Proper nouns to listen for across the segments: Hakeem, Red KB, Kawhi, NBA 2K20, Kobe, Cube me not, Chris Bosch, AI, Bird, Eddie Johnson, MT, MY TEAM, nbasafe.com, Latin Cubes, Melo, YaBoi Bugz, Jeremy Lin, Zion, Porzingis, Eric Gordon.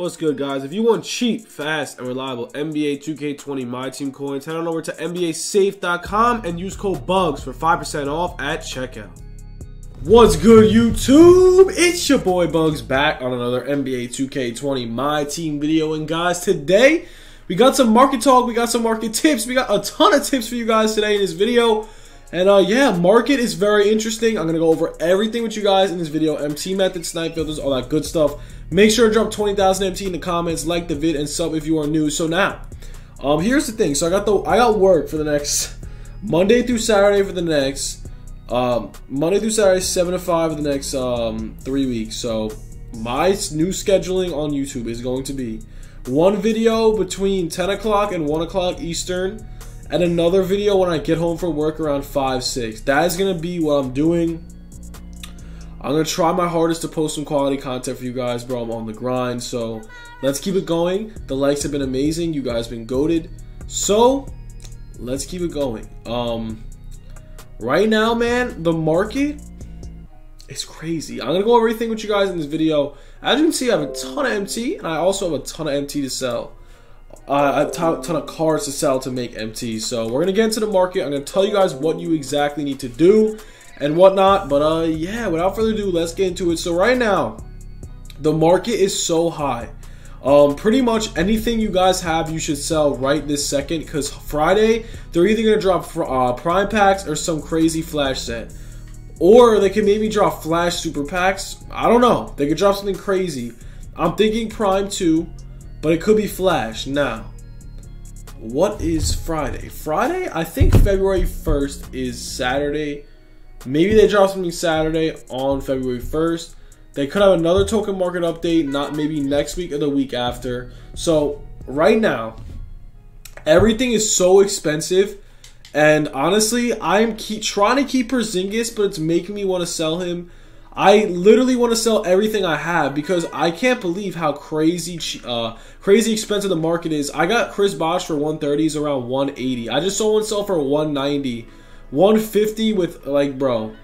What's good, guys? If you want cheap, fast, and reliable NBA 2K20 My Team coins, head on over to nbasafe.com and use code BUGS for 5% off at checkout. What's good, YouTube? It's your boy Bugs back on another NBA 2K20 My Team video. And guys, today we got some market talk, we got some market tips, we got a ton of tips for you guys today in this video. And yeah, market is very interesting. I'm going to go over everything with you guys in this video. MT methods, snipe filters, all that good stuff. Make sure to drop 20,000 MT in the comments, like the vid, and sub if you are new. So now, here's the thing. So I got work for the next Monday through Saturday for the next, Monday through Saturday, 7 to 5 for the next 3 weeks. So my new scheduling on YouTube is going to be one video between 10 o'clock and 1 o'clock Eastern, and another video when I get home from work around 5, 6. That is going to be what I'm doing. I'm going to try my hardest to post some quality content for you guys, bro. I'm on the grind, so let's keep it going. The likes have been amazing. You guys have been goated. So let's keep it going. Right now, man, the market is crazy. I'm going to go over everything with you guys in this video. As you can see, I have a ton of MT, and I also have a ton of MT to sell. A ton of cards to sell to make MT. So we're gonna get into the market. I'm gonna tell you guys what you exactly need to do and whatnot, but yeah, without further ado, let's get into it. So right now the market is so high, pretty much anything you guys have you should sell right this second, because Friday they're either gonna drop prime packs or some crazy flash set, or they can maybe drop flash super packs. I don't know, they could drop something crazy. I'm thinking prime 2, but it could be flash. Now, what is Friday? Friday, I think February 1st is Saturday. Maybe they drop something Saturday on February 1st. They could have another token market update, not maybe next week or the week after. So right now, everything is so expensive. And honestly, I'm trying to keep Porzingis, but it's making me want to sell him. I literally want to sell everything I have because I can't believe how crazy expensive the market is. I got Chris Bosch for 130s, around 180. I just saw one sell for 190, 150 with, like, bro,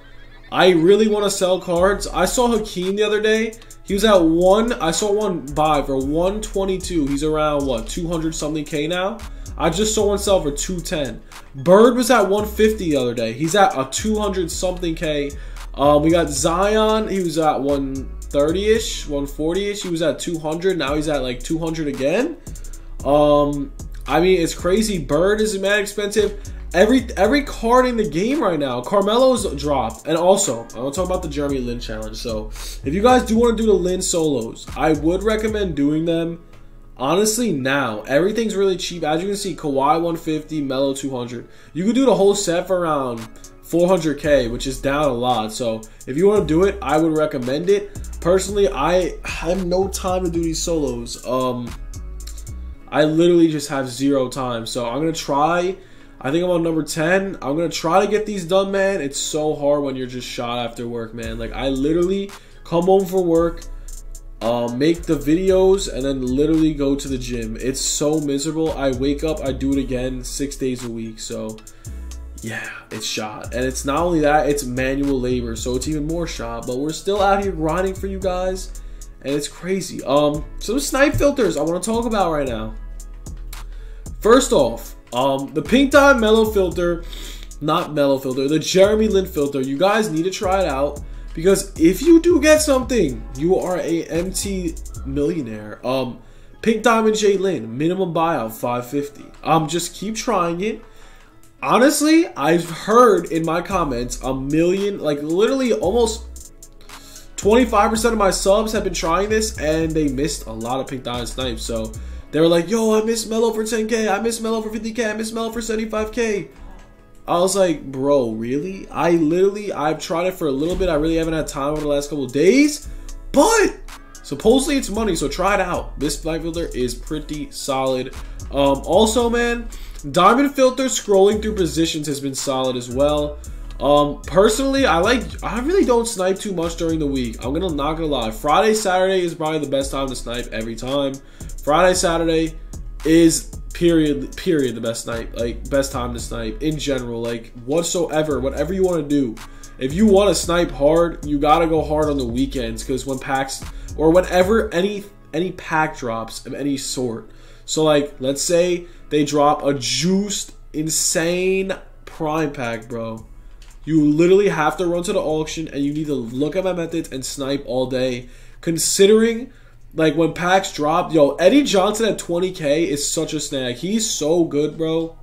I really want to sell cards. I saw Hakeem the other day. He was at one. I saw one buy for 122. He's around, what, 200 something K now? I just saw one sell for 210. Bird was at 150 the other day. He's at a 200 something K. We got Zion, he was at 130-ish, 140-ish, he was at 200, now he's at like 200 again. I mean, it's crazy. Bird is mad expensive. Every card in the game right now. Carmelo's dropped, and also, I'm going to talk about the Jeremy Lin challenge. So, if you guys do want to do the Lin solos, I would recommend doing them. Honestly, now, everything's really cheap. As you can see, Kawhi 150, Melo 200. You could do the whole set for around 400k, which is down a lot. So if you want to do it, I would recommend it. Personally, I have no time to do these solos. I literally just have zero time. So I'm gonna try, I think I'm on number 10. I'm gonna try to get these done, man. It's so hard when you're just shot after work, man. Like, I literally come home from work, make the videos, and then literally go to the gym. It's so miserable. I wake up, I do it again 6 days a week. So yeah, it's shot. And it's not only that, it's manual labor, so it's even more shot. But we're still out here grinding for you guys, and it's crazy. Some snipe filters I want to talk about right now. First off, the pink dot Melo filter, not Melo filter, the Jeremy Lin filter. You guys need to try it out, because if you do get something, you are a MT millionaire. Pink diamond J Lin, minimum buyout 550. Just keep trying it. Honestly, I've heard in my comments a million, like literally almost 25% of my subs have been trying this, and they missed a lot of pink diamond snipes. So they were like, yo, I missed Melo for 10k, I missed Melo for 50k, I missed Melo for 75k. I was like, bro, really? I've tried it for a little bit. I really haven't had time over the last couple of days, but supposedly it's money, so try it out. This flight filter is pretty solid. Also, man, diamond filter scrolling through positions has been solid as well. Personally, I really don't snipe too much during the week. I'm gonna not gonna lie. Friday, Saturday is probably the best time to snipe every time. Friday, Saturday is period the best snipe, like best time to snipe in general, like whatsoever, whatever you want to do. If you want to snipe hard, you gotta go hard on the weekends, because when packs or whenever any any pack drops of any sort. So like, let's say they drop a juiced, insane prime pack, bro. You literally have to run to the auction and you need to look at my methods and snipe all day. Considering like when packs drop, yo, Eddie Johnson at 20K is such a snag. He's so good, bro.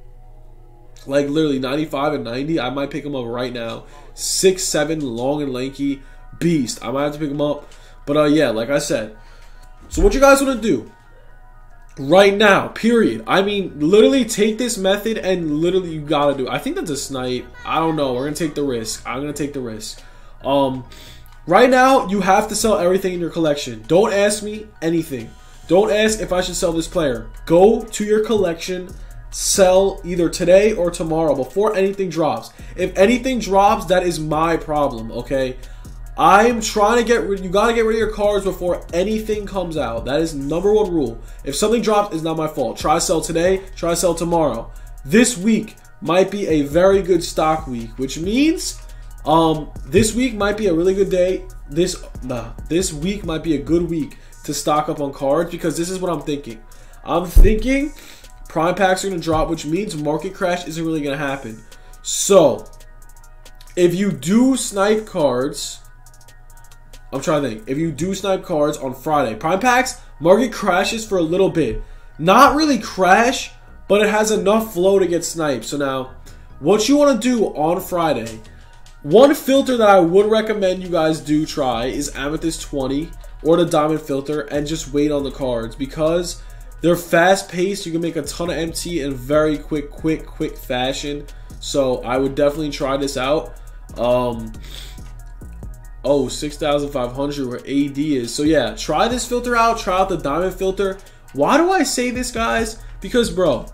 Like literally 95 and 90, I might pick him up right now. 6'7", long and lanky beast. I might have to pick him up. But yeah, like I said. So what you guys want to do right now, period. I mean, literally take this method and literally you got to do it. I think that's a snipe. I don't know. We're going to take the risk. I'm going to take the risk. Right now, you have to sell everything in your collection. Don't ask me anything. Don't ask if I should sell this player. Go to your collection. Sell either today or tomorrow before anything drops. If anything drops, that is my problem, okay? I'm trying to get rid, you gotta get rid of your cards before anything comes out. That is #1 rule. If something drops, it's not my fault. Try to sell today, try to sell tomorrow. This week might be a very good stock week, which means this week might be a really good day. This week might be a good week to stock up on cards, because this is what I'm thinking. I'm thinking prime packs are going to drop, which means market crash isn't really going to happen. So, if you do snipe cards, I'm trying to think. If you do snipe cards on Friday, prime packs, market crashes for a little bit. Not really crash, but it has enough flow to get sniped. So now, what you want to do on Friday, one filter that I would recommend you guys do try is Amethyst 20 or the Diamond filter, and just wait on the cards, because they're fast-paced. You can make a ton of MT in very quick fashion. So I would definitely try this out. Oh, 6,500 where AD is. So yeah, try this filter out. Try out the Diamond filter. Why do I say this, guys? Because, bro,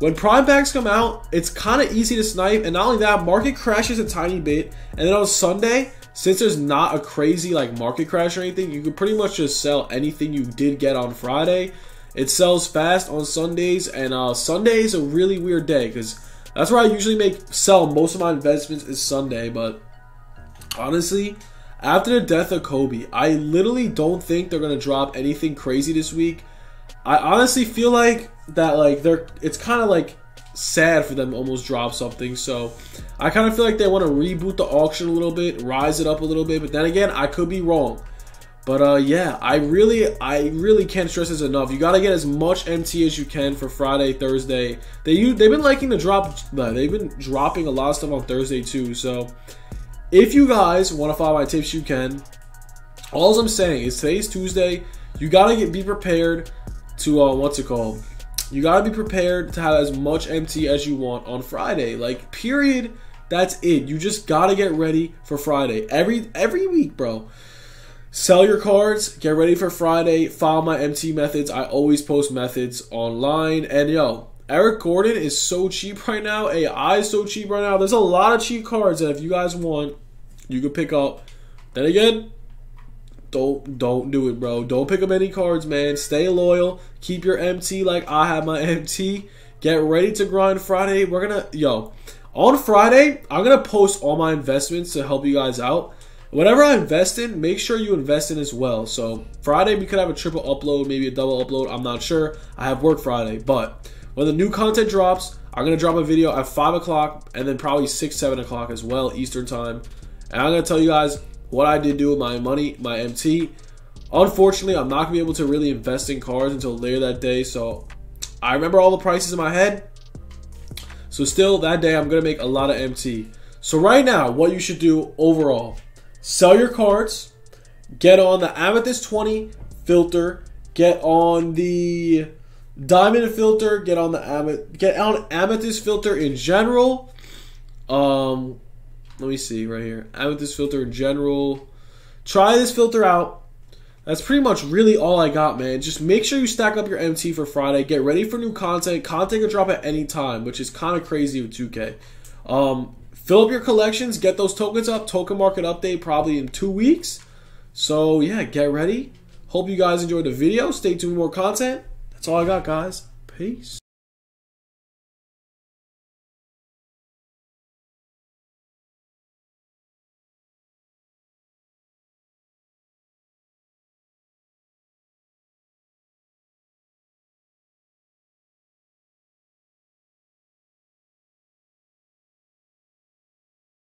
when prime packs come out, it's kind of easy to snipe. And not only that, market crashes a tiny bit. And then on Sunday, since there's not a crazy like market crash or anything, you can pretty much just sell anything you did get on Friday. It sells fast on Sundays, and Sunday is a really weird day because that's where I usually sell most of my investments is Sunday. But honestly, after the death of Kobe, I literally don't think they're gonna drop anything crazy this week. I honestly feel like that it's kind of like sad for them to almost drop something. So I kind of feel like they want to reboot the auction a little bit, rise it up a little bit. But then again, I could be wrong. But yeah, I really can't stress this enough. You gotta get as much MT as you can for Friday, Thursday. They've been liking to drop. They've been dropping a lot of stuff on Thursday too. So if you guys want to follow my tips, you can. All I'm saying is today's Tuesday. You gotta be prepared to You gotta be prepared to have as much MT as you want on Friday. Like period. That's it. You just gotta get ready for Friday every week, bro. Sell your cards, get ready for Friday, follow my MT methods. I always post methods online. And yo, Eric Gordon is so cheap right now. AI is so cheap right now. There's a lot of cheap cards that if you guys want, you could pick up. Then again, don't do it, bro. Don't pick up any cards, man. Stay loyal. Keep your MT like I have my MT. Get ready to grind Friday. We're gonna, yo, on Friday, I'm gonna post all my investments to help you guys out. Whatever I invest in, make sure you invest in as well. So Friday, we could have a triple upload, maybe a double upload. I'm not sure. I have work Friday. But when the new content drops, I'm going to drop a video at 5 o'clock and then probably 6, 7 o'clock as well, Eastern time. And I'm going to tell you guys what I did do with my money, my MT. Unfortunately, I'm not going to be able to really invest in cards until later that day. So I remember all the prices in my head. So still, that day, I'm going to make a lot of MT. So right now, what you should do overall: sell your cards, get on the Amethyst 20 filter, get on the Diamond filter, get on the Amethyst filter in general. Let me see right here. Amethyst filter in general. Try this filter out. That's pretty much really all I got, man. Just make sure you stack up your MT for Friday. Get ready for new content. Content can drop at any time, which is kind of crazy with 2K. Fill up your collections, get those tokens up. Token market update probably in 2 weeks. So yeah, get ready. Hope you guys enjoyed the video. Stay tuned for more content. That's all I got, guys. Peace.